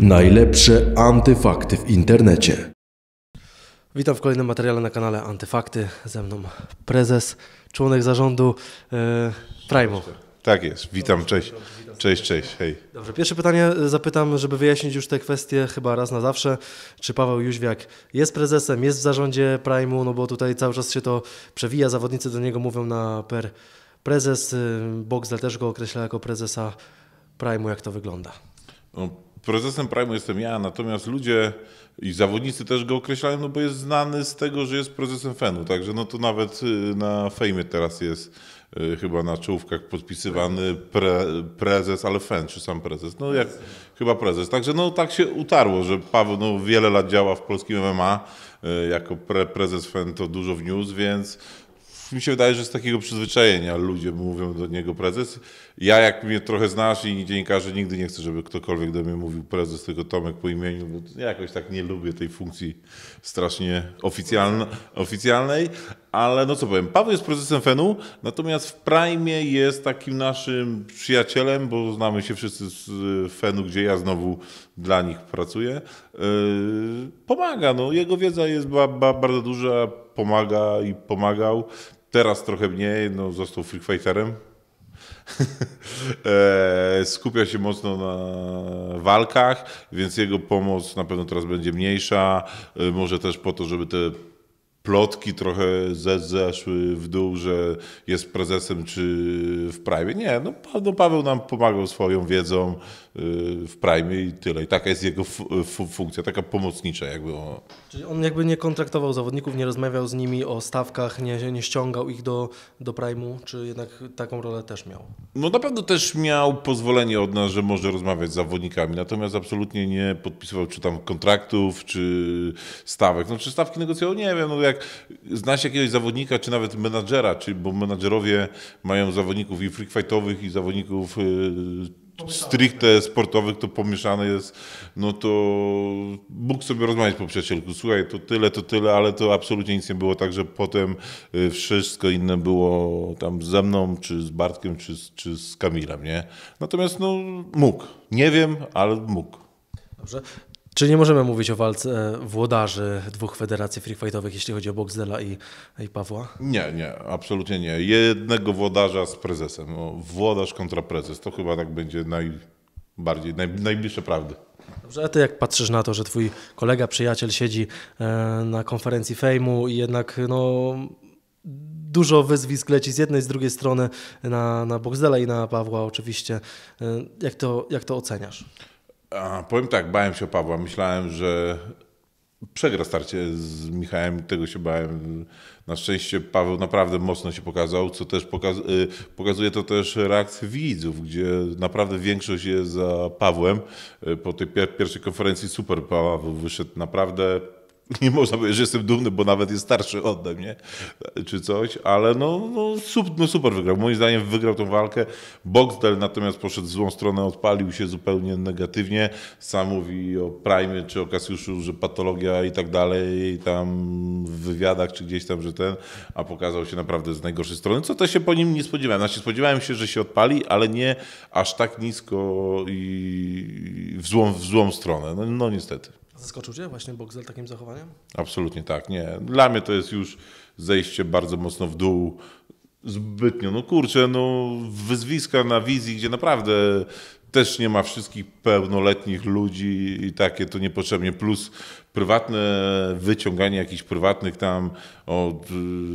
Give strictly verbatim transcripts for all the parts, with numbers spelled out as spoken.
Najlepsze antyfakty w internecie. Witam w kolejnym materiale na kanale Antyfakty. Ze mną prezes, członek zarządu yy, Prime'u. Tak jest, witam, cześć. Cześć, cześć, hej. Dobrze, pierwsze pytanie zapytam, żeby wyjaśnić już te kwestie chyba raz na zawsze. Czy Paweł Jóźwiak jest prezesem, jest w zarządzie Prime'u? No bo tutaj cały czas się to przewija, zawodnicy do niego mówią na per prezes. Boxdel też go określa jako prezesa Prime'u. Jak to wygląda? No, prezesem Prime'u jestem ja, natomiast ludzie i zawodnicy też go określają, no bo jest znany z tego, że jest prezesem Fenu. Także no to nawet na Fame teraz jest chyba na czołówkach podpisywany pre, prezes, ale Fen, czy sam prezes, no jak chyba prezes. Także no tak się utarło, że Paweł no, wiele lat działa w polskim M M A, jako pre, prezes Fen to dużo wniósł, więc mi się wydaje, że z takiego przyzwyczajenia ludzie mówią do niego prezes. Ja, jak mnie trochę znasz i dziennikarze, nigdy nie chcę, żeby ktokolwiek do mnie mówił prezes, tylko Tomek po imieniu, bo ja jakoś tak nie lubię tej funkcji strasznie oficjalnej. Ale no co powiem, Paweł jest prezesem Fenu, natomiast w Prime'ie jest takim naszym przyjacielem, bo znamy się wszyscy z Fenu, gdzie ja znowu dla nich pracuję. Pomaga, no jego wiedza jest bardzo duża, pomaga i pomagał. Teraz trochę mniej, no został Freakfighterem. Skupia się mocno na walkach, więc jego pomoc na pewno teraz będzie mniejsza. Może też po to, żeby te plotki trochę zeszły w dół, że jest prezesem czy w Prime. Nie, no Paweł nam pomagał swoją wiedzą w Prime i tyle. I taka jest jego funkcja, taka pomocnicza jakby. Czyli on jakby nie kontraktował zawodników, nie rozmawiał z nimi o stawkach, nie, nie ściągał ich do, do Prime'u, czy jednak taką rolę też miał? No na pewno też miał pozwolenie od nas, że może rozmawiać z zawodnikami, natomiast absolutnie nie podpisywał czy tam kontraktów, czy stawek. No czy stawki negocjował? Nie wiem, no jak znasz jakiegoś zawodnika, czy nawet menadżera, czy, bo menadżerowie mają zawodników i freakfightowych, i zawodników yy, stricte sportowych, to pomieszane jest, no to Bóg sobie rozmawiać po przyjacielku, słuchaj, to tyle, to tyle, ale to absolutnie nic nie było, także potem wszystko inne było tam ze mną, czy z Bartkiem, czy, czy z Kamilem, nie? Natomiast no mógł, nie wiem, ale mógł. Dobrze. Czy nie możemy mówić o walce włodarzy dwóch federacji freakfightowych, jeśli chodzi o Boxdela i, i Pawła? Nie, nie, absolutnie nie. Jednego włodarza z prezesem. No, włodarz kontra prezes. To chyba tak będzie najbardziej, naj, najbliższe prawdy. Dobrze, a ty jak patrzysz na to, że twój kolega, przyjaciel siedzi na konferencji Fame'u i jednak no, dużo wyzwisk leci z jednej, z drugiej strony na, na Boxdela i na Pawła oczywiście. Jak to, jak to oceniasz? A, powiem tak, bałem się o Pawła. Myślałem, że przegra starcie z Michałem, tego się bałem. Na szczęście Paweł naprawdę mocno się pokazał, co też pokaz pokazuje to też reakcję widzów, gdzie naprawdę większość jest za Pawłem. Po tej pier pierwszej konferencji super Paweł wyszedł naprawdę. Nie można powiedzieć, że jestem dumny, bo nawet jest starszy ode mnie, czy coś, ale no, no, super, no super wygrał. Moim zdaniem wygrał tą walkę. Boxdel natomiast poszedł w złą stronę, odpalił się zupełnie negatywnie. Sam mówi o Prime czy o Kasjuszu, że patologia i tak dalej, tam w wywiadach czy gdzieś tam, że ten, a pokazał się naprawdę z najgorszej strony, co też się po nim nie spodziewałem. Znaczy spodziewałem się, że się odpali, ale nie aż tak nisko i w złą, w złą stronę, no, no niestety. Zaskoczył cię właśnie Boxdel takim zachowaniem? Absolutnie tak, nie. Dla mnie to jest już zejście bardzo mocno w dół, zbytnio. No kurczę, no wyzwiska na wizji, gdzie naprawdę też nie ma wszystkich pełnoletnich ludzi i takie to niepotrzebnie, plus prywatne wyciąganie jakichś prywatnych tam od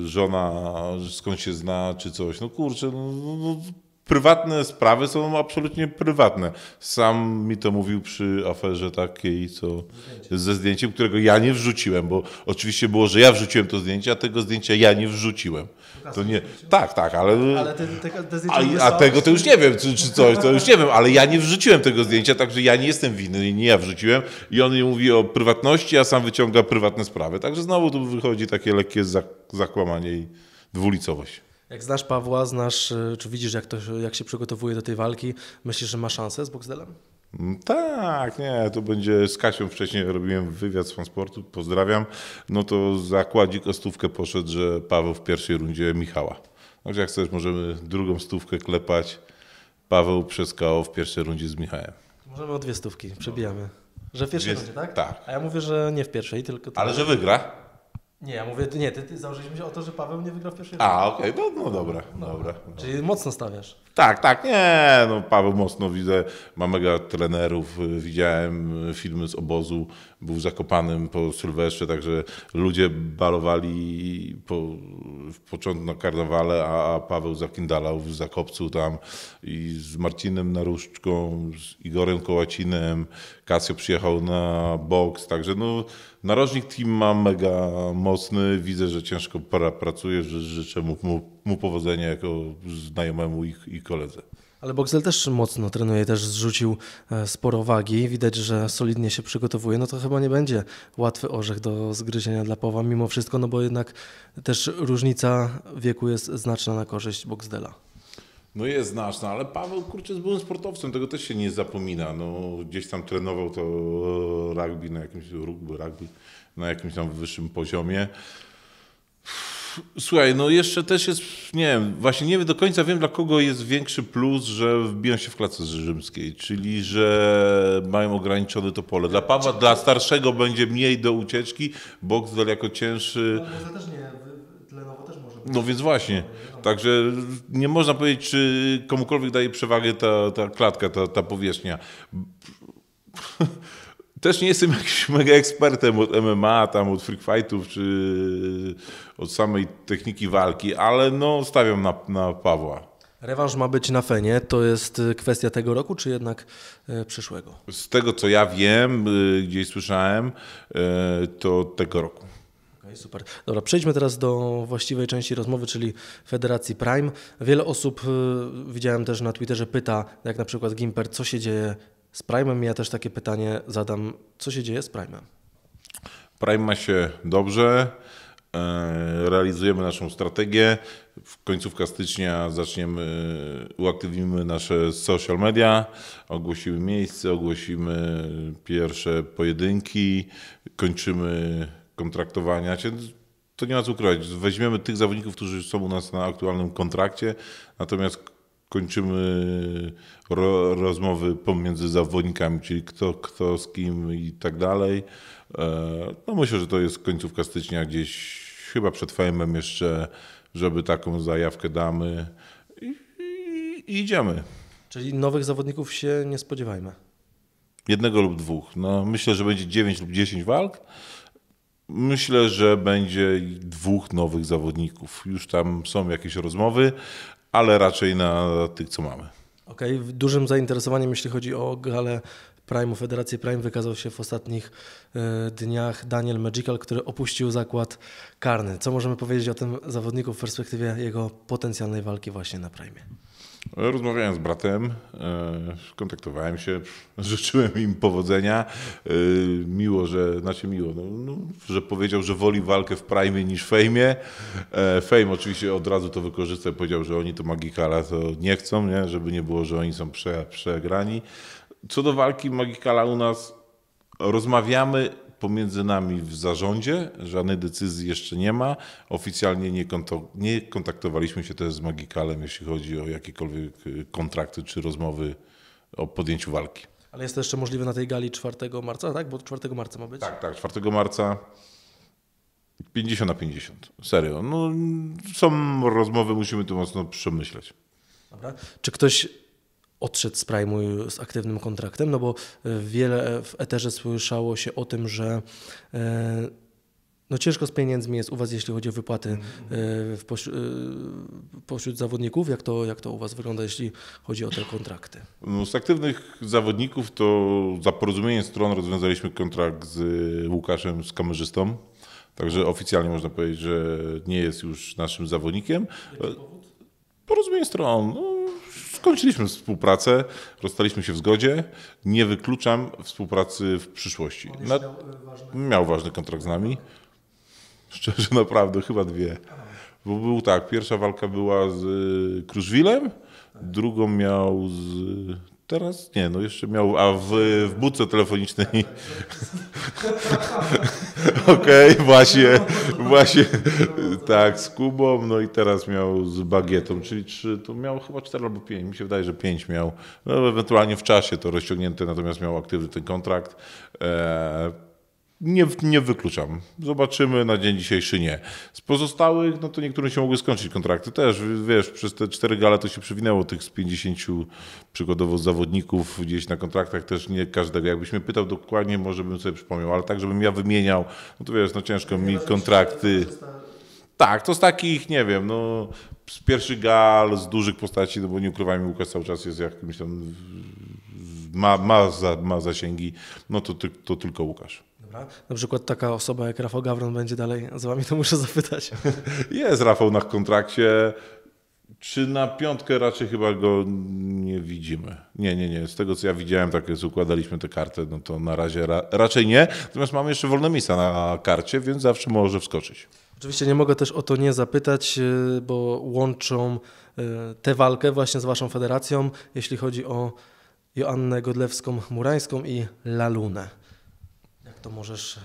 żona, skąd się zna czy coś. No kurczę, no, no prywatne sprawy są absolutnie prywatne. Sam mi to mówił przy aferze takiej, co zdjęcie. ze zdjęciem, którego ja nie wrzuciłem, bo oczywiście było, że ja wrzuciłem to zdjęcie, a tego zdjęcia ja nie wrzuciłem. To nie, tak, tak, ale, ale te, te, te zdjęcia a, a tego to już nie wiem, czy, czy coś, to już nie wiem, ale ja nie wrzuciłem tego zdjęcia, także ja nie jestem winny i nie ja wrzuciłem. I on mi mówi o prywatności, a sam wyciąga prywatne sprawy. Także znowu tu wychodzi takie lekkie zakłamanie i dwulicowość. Jak znasz Pawła, znasz, czy widzisz, jak, to, jak się przygotowuje do tej walki, myślisz, że ma szansę z Boxdelem? Tak, nie, to będzie z Kasią. Wcześniej robiłem wywiad z Fansportu, pozdrawiam. No to zakładzik o stówkę poszedł, że Paweł w pierwszej rundzie Michała. Także jak chcesz, możemy drugą stówkę klepać. Paweł przez K O w pierwszej rundzie z Michałem. Możemy o dwie stówki, przebijamy. No. Że w pierwszej rundzie, tak? Tak. A ja mówię, że nie w pierwszej, tylko... Ale że wygra? Nie, ja mówię, nie, ty, ty założyliśmy się o to, że Paweł nie wygra w pierwszej rundzie. A, okej, okay. no, no dobra, no. dobra. Czyli dobra. Mocno stawiasz? Tak, tak, nie, no Paweł mocno widzę, ma mega trenerów, widziałem filmy z obozu, był w Zakopanem po Sylwestrze, także ludzie balowali po, w początku na karnawale, a, a Paweł zakindalał w Zakopcu tam i z Marcinem Naruszką, z Igorem Kołacinem, Kasjo przyjechał na boks, także no narożnik team ma mega mocny, widzę, że ciężko pra, pracuje, że życzę mu, mu, mu powodzenia jako znajomemu ich, ich koledze. Ale Boxdel też mocno trenuje, też zrzucił sporo wagi, widać, że solidnie się przygotowuje, no to chyba nie będzie łatwy orzech do zgryzienia dla Pawła mimo wszystko, no bo jednak też różnica wieku jest znaczna na korzyść Boxdela. No jest znaczna, ale Paweł, kurczę, był sportowcem, tego też się nie zapomina, no gdzieś tam trenował to rugby na jakimś, rugby, rugby, na jakimś tam wyższym poziomie. Słuchaj, no jeszcze też jest, nie wiem, właśnie nie do końca wiem, dla kogo jest większy plus, że wbiją się w klasę rzymskiej, czyli że mają ograniczone to pole. Dla Pawła, dla starszego będzie mniej do ucieczki, Boxdel jako cięższy... No, też nie, tlenowo też może być. No więc właśnie, także nie można powiedzieć, czy komukolwiek daje przewagę ta, ta klatka, ta, ta powierzchnia. Też nie jestem jakimś mega ekspertem od M M A, tam od freakfightów, czy od samej techniki walki, ale no stawiam na, na Pawła. Rewanż ma być na Fenie, to jest kwestia tego roku, czy jednak przyszłego? Z tego co ja wiem, gdzieś słyszałem, to tego roku. Super. Dobra, przejdźmy teraz do właściwej części rozmowy, czyli Federacji Prime. Wiele osób, widziałem też na Twitterze, pyta, jak na przykład Gimper, co się dzieje z Prime'em. Ja też takie pytanie zadam, co się dzieje z Prime'em? Prime ma się dobrze, realizujemy naszą strategię. W końcówka stycznia zaczniemy, uaktywnimy nasze social media, ogłosimy miejsce, ogłosimy pierwsze pojedynki, kończymy kontraktowania. To nie ma co ukrywać. Weźmiemy tych zawodników, którzy są u nas na aktualnym kontrakcie, natomiast kończymy ro, rozmowy pomiędzy zawodnikami, czyli kto, kto z kim i tak dalej. No myślę, że to jest końcówka stycznia, gdzieś chyba przed Fame'em jeszcze, żeby taką zajawkę damy i, i, i idziemy. Czyli nowych zawodników się nie spodziewajmy? Jednego lub dwóch. No, myślę, że będzie dziewięć lub dziesięć walk. Myślę, że będzie dwóch nowych zawodników. Już tam są jakieś rozmowy, ale raczej na tych, co mamy. Okej, okay. Dużym zainteresowaniem, jeśli chodzi o galę Prime'u, Federację Prime, wykazał się w ostatnich y, dniach Daniel Medical, który opuścił zakład karny. Co możemy powiedzieć o tym zawodniku w perspektywie jego potencjalnej walki właśnie na Prime'ie? Rozmawiałem z bratem, kontaktowałem się, życzyłem im powodzenia. Miło, że, znaczy miło, no, no, że powiedział, że woli walkę w Prime niż Fame'ie. Fame oczywiście od razu to wykorzystał, powiedział, że oni to Magikala to nie chcą, nie? Żeby nie było, że oni są prze, przegrani. Co do walki Magikala u nas rozmawiamy pomiędzy nami w zarządzie, żadnej decyzji jeszcze nie ma. Oficjalnie nie, nie kontaktowaliśmy się też z Magicalem, jeśli chodzi o jakiekolwiek kontrakty czy rozmowy o podjęciu walki. Ale jest to jeszcze możliwe na tej gali czwartego marca, tak? Bo czwartego marca ma być? Tak, tak, czwartego marca. pięćdziesiąt na pięćdziesiąt. Serio. No, są rozmowy, musimy to mocno przemyśleć. Dobra. Czy ktoś odszedł z Prime'u z aktywnym kontraktem, no bo wiele w eterze słyszało się o tym, że no ciężko z pieniędzmi jest u was, jeśli chodzi o wypłaty w poś pośród zawodników. Jak to, jak to u was wygląda, jeśli chodzi o te kontrakty? No, z aktywnych zawodników to za porozumieniem stron rozwiązaliśmy kontrakt z Łukaszem, z kamerzystą, także oficjalnie można powiedzieć, że nie jest już naszym zawodnikiem. Jaki powód? Porozumienie stron. No. Skończyliśmy współpracę, rozstaliśmy się w zgodzie. Nie wykluczam współpracy w przyszłości. Na... Miał, ważny... miał ważny kontrakt z nami. Szczerze, naprawdę, chyba dwie. Bo był tak, pierwsza walka była z Krużwilem, drugą miał z Teraz nie, no jeszcze miał, a w, w budce telefonicznej. Okej, okay, właśnie, właśnie, tak, z Kubą, no i teraz miał z Bagietą, czyli trzy, to miał chyba cztery albo pięć, mi się wydaje, że pięć miał, no ewentualnie w czasie to rozciągnięte, natomiast miał aktywny ten kontrakt. E Nie, nie wykluczam. Zobaczymy, na dzień dzisiejszy nie. Z pozostałych, no to niektóre się mogły skończyć kontrakty też. Wiesz, przez te cztery gale to się przewinęło tych z pięćdziesięciu przykładowo zawodników gdzieś na kontraktach, też nie każdego. Jakbyś mnie pytał dokładnie, może bym sobie przypomniał, ale tak, żebym ja wymieniał, no to wiesz, no ciężko mi kontrakty. Tak, to z takich, nie wiem, no z pierwszych gal, z dużych postaci, no bo nie ukrywajmy, Łukasz cały czas jest jakimś tam, ma, ma, za, ma zasięgi, no to, to tylko Łukasz. Na przykład taka osoba jak Rafał Gawron będzie dalej z wami, to muszę zapytać. Jest Rafał na kontrakcie. Czy na piątkę raczej chyba go nie widzimy? Nie, nie, nie. Z tego co ja widziałem, tak jest, układaliśmy tę kartę, no to na razie ra raczej nie. Natomiast mamy jeszcze wolne miejsca na karcie, więc zawsze może wskoczyć. Oczywiście nie mogę też o to nie zapytać, bo łączą tę walkę właśnie z waszą federacją, jeśli chodzi o Joannę Godlewską-Murańską i Lalunę. To możesz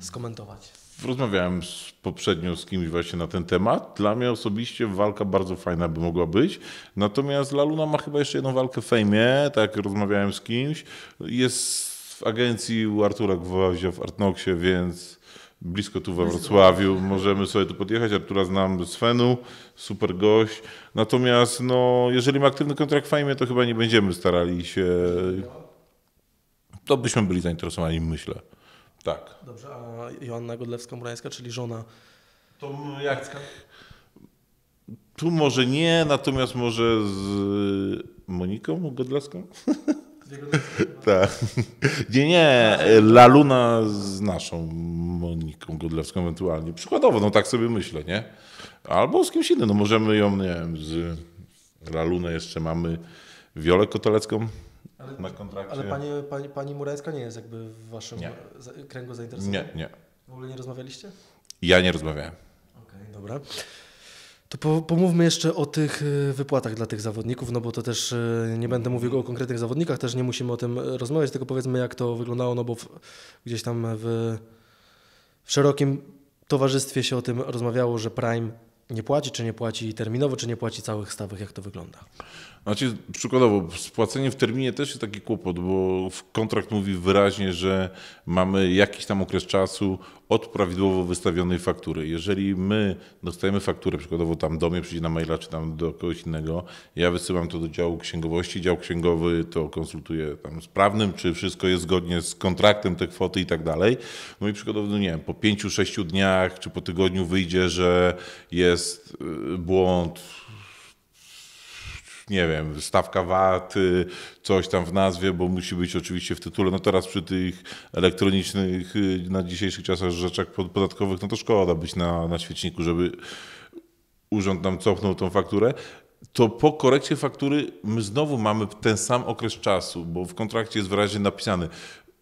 skomentować. Rozmawiałem z, poprzednio z kimś właśnie na ten temat. Dla mnie osobiście walka bardzo fajna by mogła być. Natomiast Laluna ma chyba jeszcze jedną walkę w Fame. Tak, rozmawiałem z kimś. Jest w agencji u Artura Gwazia w Artnoxie, więc blisko tu we Wrocławiu. Możemy sobie tu podjechać. Artura znam z Fenu. Super gość. Natomiast no, jeżeli ma aktywny kontrakt w Fame, to chyba nie będziemy starali się... To byśmy byli zainteresowani, myślę. Tak. Dobrze, a Joanna Godlewska-Murańska, czyli żona... To jak... Tu może nie, natomiast może z Moniką Godlewską? Tak. Nie, nie, Laluna z naszą Moniką Godlewską ewentualnie. Przykładowo, no tak sobie myślę, nie? Albo z kimś innym, no możemy ją, nie wiem, z Lalunę jeszcze mamy Wiolę Kotelecką. Ale, na kontrakcie. Ale pani, pani, pani Murańska nie jest jakby w waszym nie. kręgu zainteresowania? Nie, nie. W ogóle nie rozmawialiście? Ja nie rozmawiałem. Okej, okay, dobra. To po, pomówmy jeszcze o tych wypłatach dla tych zawodników, no bo to też nie będę mówił o konkretnych zawodnikach, też nie musimy o tym rozmawiać, tylko powiedzmy jak to wyglądało, no bo w, gdzieś tam w, w szerokim towarzystwie się o tym rozmawiało, że Prime nie płaci, czy nie płaci terminowo, czy nie płaci całych stawek, jak to wygląda? Znaczy, przykładowo, spłacenie w terminie też jest taki kłopot, bo kontrakt mówi wyraźnie, że mamy jakiś tam okres czasu od prawidłowo wystawionej faktury. Jeżeli my dostajemy fakturę, przykładowo tam do mnie przyjdzie na maila, czy tam do kogoś innego, ja wysyłam to do działu księgowości, dział księgowy to konsultuje tam z prawnym, czy wszystko jest zgodnie z kontraktem, te kwoty i tak dalej. No i przykładowo, no nie wiem, po pięciu, sześciu dniach, czy po tygodniu wyjdzie, że jest błąd, nie wiem, stawka V A T, coś tam w nazwie, bo musi być oczywiście w tytule. No teraz przy tych elektronicznych, na dzisiejszych czasach rzeczach podatkowych, no to szkoda być na, na świeczniku, żeby urząd nam cofnął tą fakturę. To po korekcie faktury my znowu mamy ten sam okres czasu, bo w kontrakcie jest wyraźnie napisany,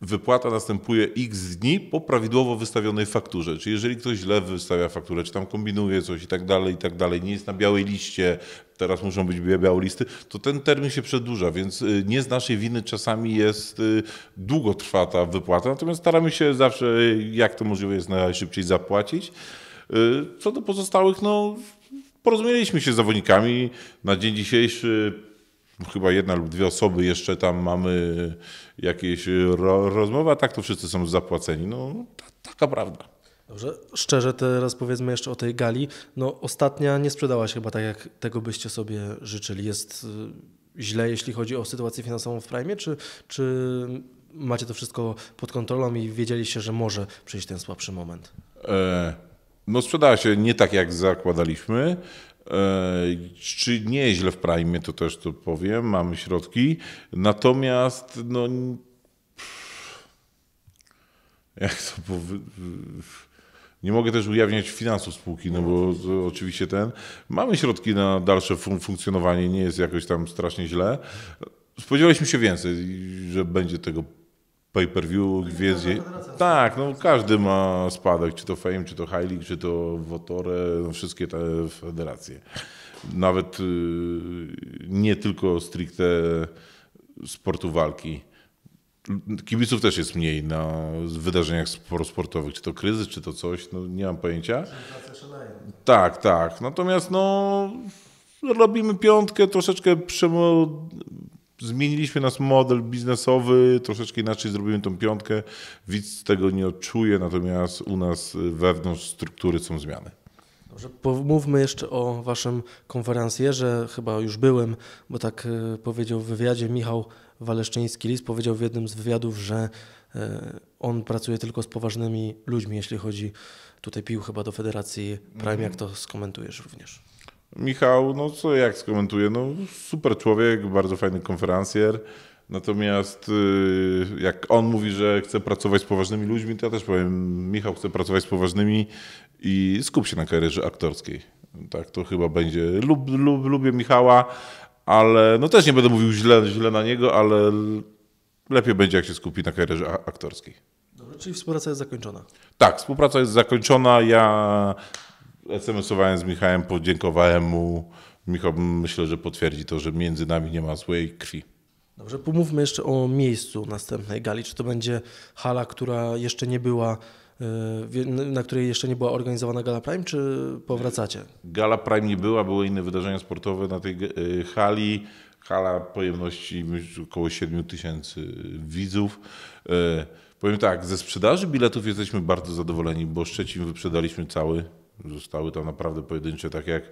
wypłata następuje x dni po prawidłowo wystawionej fakturze. Czyli jeżeli ktoś źle wystawia fakturę, czy tam kombinuje coś i tak dalej, i tak dalej, nie jest na białej liście, teraz muszą być białe listy, to ten termin się przedłuża, więc nie z naszej winy czasami jest, długo trwa ta wypłata, natomiast staramy się zawsze, jak to możliwe jest, najszybciej zapłacić. Co do pozostałych, no porozumieliśmy się z zawodnikami. Na dzień dzisiejszy chyba jedna lub dwie osoby jeszcze tam mamy jakieś ro rozmowy, a tak to wszyscy są zapłaceni. No, ta taka prawda. Dobrze, szczerze teraz powiedzmy jeszcze o tej gali. No, ostatnia nie sprzedała się chyba tak, jak tego byście sobie życzyli. Jest źle, jeśli chodzi o sytuację finansową w Prime, czy, czy macie to wszystko pod kontrolą i wiedzieliście, że może przyjść ten słabszy moment? E, no sprzedała się nie tak, jak zakładaliśmy. Czy nieźle w Prime, to też to powiem, mamy środki, natomiast no jak to powie... nie mogę też ujawniać finansów spółki, no bo oczywiście ten, mamy środki na dalsze fun funkcjonowanie, nie jest jakoś tam strasznie źle, spodziewaliśmy się więcej, że będzie tego pay-per-view, gwiezdzie. Tak, no każdy ma spadek, czy to Fame, czy to High League, czy to Wotore, no, wszystkie te federacje. Nawet yy, nie tylko stricte sportu walki. Kibiców też jest mniej na wydarzeniach sportowych, czy to kryzys, czy to coś, no nie mam pojęcia. Tak, tak. Natomiast no, robimy piątkę, troszeczkę przemo... zmieniliśmy nasz model biznesowy, troszeczkę inaczej zrobimy tą piątkę. Widz tego nie odczuje, natomiast u nas wewnątrz struktury są zmiany. Dobrze, pomówmy jeszcze o waszym konferencjerze, chyba już byłem, bo tak powiedział w wywiadzie Michał Waleszczyński-Lis, powiedział w jednym z wywiadów, że on pracuje tylko z poważnymi ludźmi, jeśli chodzi, tutaj pił chyba do Federacji Prime, mm. jak to skomentujesz również? Michał, no co jak skomentuję, no super człowiek, bardzo fajny konferencjer, natomiast jak on mówi, że chce pracować z poważnymi ludźmi, to ja też powiem, Michał chce pracować z poważnymi i skup się na karierze aktorskiej, tak to chyba będzie, lub, lub, lubię Michała, ale no też nie będę mówił źle, źle na niego, ale lepiej będzie jak się skupi na karierze aktorskiej. Dobra, czyli współpraca jest zakończona? Tak, współpraca jest zakończona, ja... es em esowałem z Michałem, podziękowałem mu. Michał myślę, że potwierdzi to, że między nami nie ma złej krwi. Dobrze, pomówmy jeszcze o miejscu następnej gali. Czy to będzie hala, która jeszcze nie była, na której jeszcze nie była organizowana Gala Prime, czy powracacie? Gala Prime nie była, były inne wydarzenia sportowe na tej hali. Hala pojemności około siedmiu tysięcy widzów. Powiem tak, ze sprzedaży biletów jesteśmy bardzo zadowoleni, bo Szczecin wyprzedaliśmy cały. Zostały tam naprawdę pojedyncze, tak jak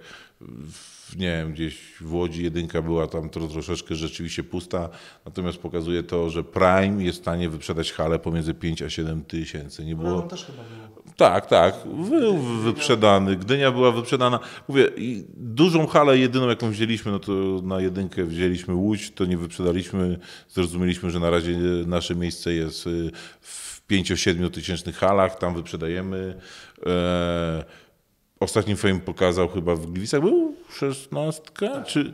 w, nie wiem, gdzieś w Łodzi jedynka była tam to troszeczkę rzeczywiście pusta, natomiast pokazuje to, że Prime jest w stanie wyprzedać halę pomiędzy pięć a siedem tysięcy. Nie było... też chyba było. Tak, tak, był wyprzedany, Gdynia była wyprzedana. Mówię, i dużą halę jedyną jaką wzięliśmy, no to na jedynkę wzięliśmy Łódź, to nie wyprzedaliśmy, zrozumieliśmy, że na razie nasze miejsce jest w pięcio-siedmiotysięcznych halach, tam wyprzedajemy. Eee, Ostatni Fame pokazał chyba w Gliwicach, był szesnastka, tak, czy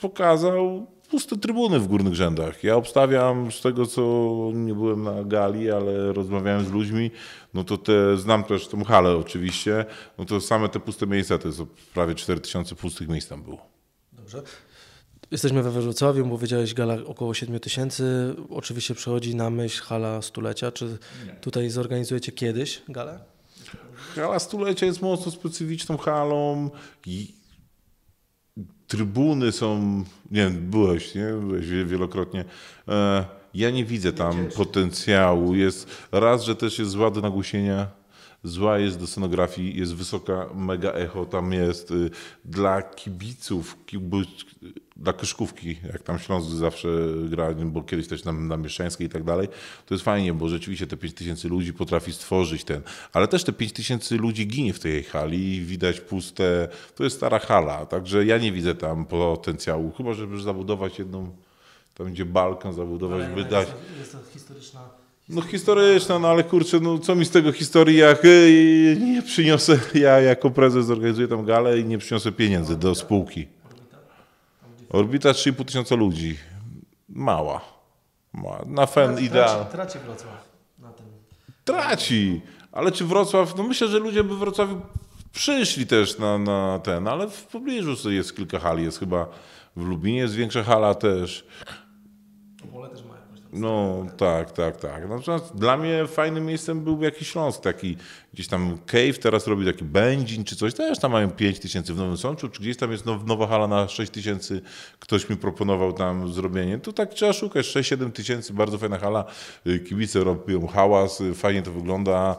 pokazał puste trybuny w górnych rzędach. Ja obstawiam z tego, co nie byłem na gali, ale rozmawiałem z ludźmi, no to te, znam też tą halę oczywiście, no to same te puste miejsca, to jest prawie cztery tysiące pustych miejsc tam było. Dobrze. Jesteśmy we Wrocławiu, bo wiedziałeś, gala około siedmiu tysięcy, oczywiście przychodzi na myśl hala stulecia. Czy nie. Tutaj zorganizujecie kiedyś galę? Hala stulecia jest mocno specyficzną halą i trybuny są, nie wiem, byłeś, nie? byłeś wielokrotnie, ja nie widzę tam potencjału, jest raz, że też jest zła do nagłusienia, zła jest do scenografii, jest wysoka, mega echo, tam jest dla kibiców, kibu, dla koszkówki, jak tam Śląsk zawsze gra, bo kiedyś też tam na Mieszczańskiej i tak dalej, to jest fajnie, bo rzeczywiście te pięć tysięcy ludzi potrafi stworzyć ten, ale też te pięć tysięcy ludzi ginie w tej hali, widać puste, to jest stara hala, także ja nie widzę tam potencjału, chyba żeby zabudować jedną, tam gdzie balkon zabudować, ale wydać. Jest to, jest to historyczna... No historyczna, no ale kurczę, no co mi z tego historii, jak yy, nie przyniosę, ja jako prezes organizuję tam galę i nie przyniosę pieniędzy do spółki. Orbita trzy i pół tysiąca ludzi. Mała. Mała. Na Fen idea. Traci Wrocław na tym. Traci, ale czy Wrocław, no myślę, że ludzie by w Wrocławiu przyszli też na, na ten, ale w pobliżu jest kilka hali, jest chyba w Lubinie jest większa hala też. No tak, tak, tak. Natomiast dla mnie fajnym miejscem był jakiś Śląsk, taki gdzieś tam Cave teraz robi taki Będzin czy coś, też tam mają pięć tysięcy w Nowym Sączu, czy gdzieś tam jest nowa hala na sześć tysięcy, ktoś mi proponował tam zrobienie, to tak trzeba szukać, sześć-siedem tysięcy, bardzo fajna hala, kibice robią hałas, fajnie to wygląda,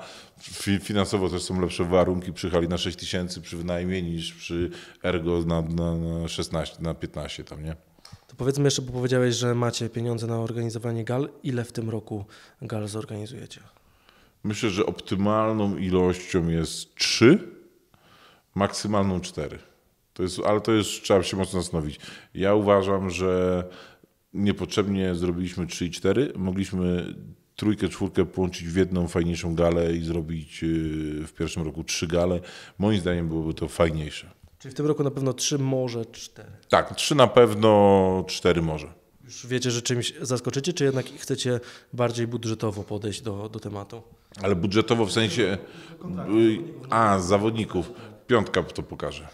finansowo też są lepsze warunki przy hali na sześć tysięcy przy wynajmie niż przy Ergo na, na, na szesnaście, na piętnaście tam, nie? Powiedzmy jeszcze, bo powiedziałeś, że macie pieniądze na organizowanie gal. Ile w tym roku gal zorganizujecie? Myślę, że optymalną ilością jest trzy, maksymalną cztery. To jest, ale to jest, trzeba się mocno zastanowić. Ja uważam, że niepotrzebnie zrobiliśmy trzy i cztery. Mogliśmy trójkę, czwórkę połączyć w jedną fajniejszą galę i zrobić w pierwszym roku trzy gale. Moim zdaniem byłoby to fajniejsze. Czyli w tym roku na pewno trzy, może cztery. Tak, trzy na pewno, cztery może. Już wiecie, że czymś zaskoczycie, czy jednak chcecie bardziej budżetowo podejść do, do tematu? Ale budżetowo w sensie... A, zawodników. Piątka to pokaże.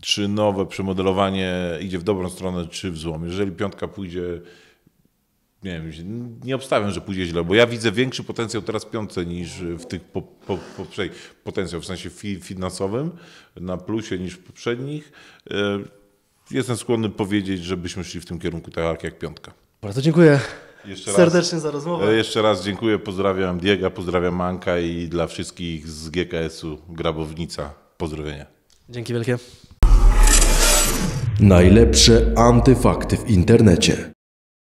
Czy nowe przemodelowanie idzie w dobrą stronę, czy w złom. Jeżeli piątka pójdzie nie wiem, nie obstawiam, że pójdzie źle, bo ja widzę większy potencjał teraz w piątce niż w tych po, po, poprzednich, potencjał w sensie fi, finansowym na plusie niż w poprzednich. Jestem skłonny powiedzieć, żebyśmy szli w tym kierunku tak jak piątka. Bardzo dziękuję. Jeszcze serdecznie raz, za rozmowę. Jeszcze raz dziękuję, pozdrawiam Diego, pozdrawiam Manka i dla wszystkich z G K S-u Grabownica pozdrowienia. Dzięki wielkie. Najlepsze antyfakty w internecie.